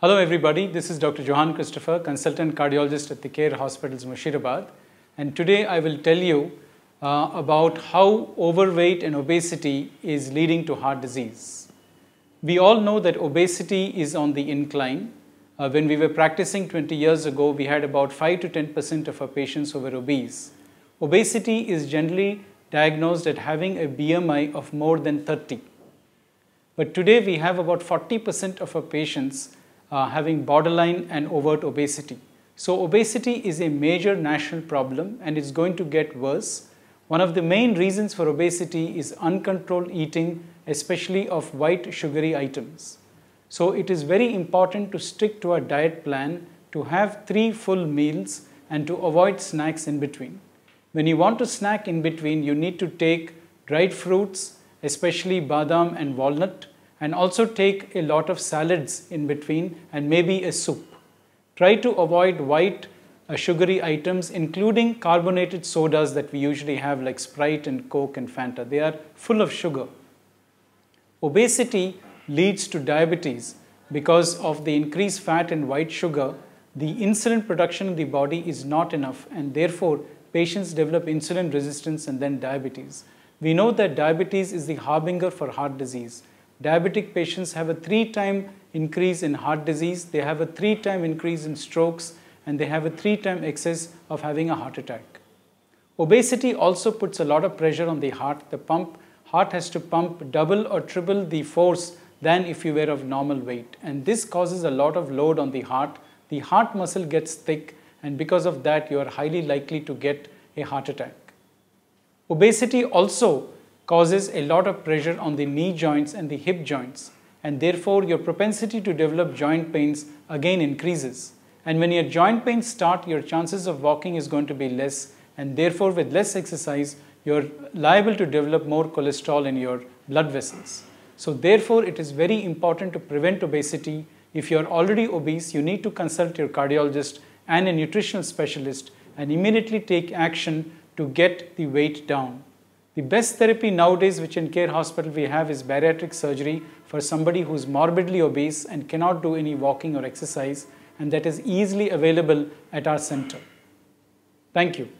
Hello everybody, this is Dr. Johann Christopher, Consultant Cardiologist at the Care Hospitals Mashirabad, and today I will tell you about how overweight and obesity is leading to heart disease. We all know that obesity is on the incline. When we were practicing 20 years ago, we had about 5 to 10% of our patients who were obese. Obesity is generally diagnosed at having a BMI of more than 30. But today we have about 40% of our patients having borderline and overt obesity. So obesity is a major national problem and it's going to get worse. One of the main reasons for obesity is uncontrolled eating, especially of white sugary items. So it is very important to stick to our diet plan, to have 3 full meals and to avoid snacks in between. When you want to snack in between, you need to take dried fruits, especially badam and walnut, and also take a lot of salads in between and maybe a soup. Try to avoid white sugary items, including carbonated sodas that we usually have like Sprite and Coke and Fanta. They are full of sugar. Obesity leads to diabetes because of the increased fat and white sugar. The insulin production in the body is not enough and therefore patients develop insulin resistance and then diabetes. We know that diabetes is the harbinger for heart disease. Diabetic patients have a 3-time increase in heart disease, they have a 3-time increase in strokes, and they have a 3-time excess of having a heart attack. Obesity also puts a lot of pressure on the heart. The heart has to pump double or triple the force than if you were of normal weight, and this causes a lot of load on the heart. The heart muscle gets thick, and because of that you are highly likely to get a heart attack. Obesity also causes a lot of pressure on the knee joints and the hip joints, and therefore your propensity to develop joint pains again increases. And when your joint pains start, your chances of walking is going to be less, and therefore with less exercise you're liable to develop more cholesterol in your blood vessels. So therefore it is very important to prevent obesity. If you're already obese, you need to consult your cardiologist and a nutritional specialist and immediately take action to get the weight down. The best therapy nowadays which in Care Hospital we have is bariatric surgery for somebody who is morbidly obese and cannot do any walking or exercise, and that is easily available at our center. Thank you.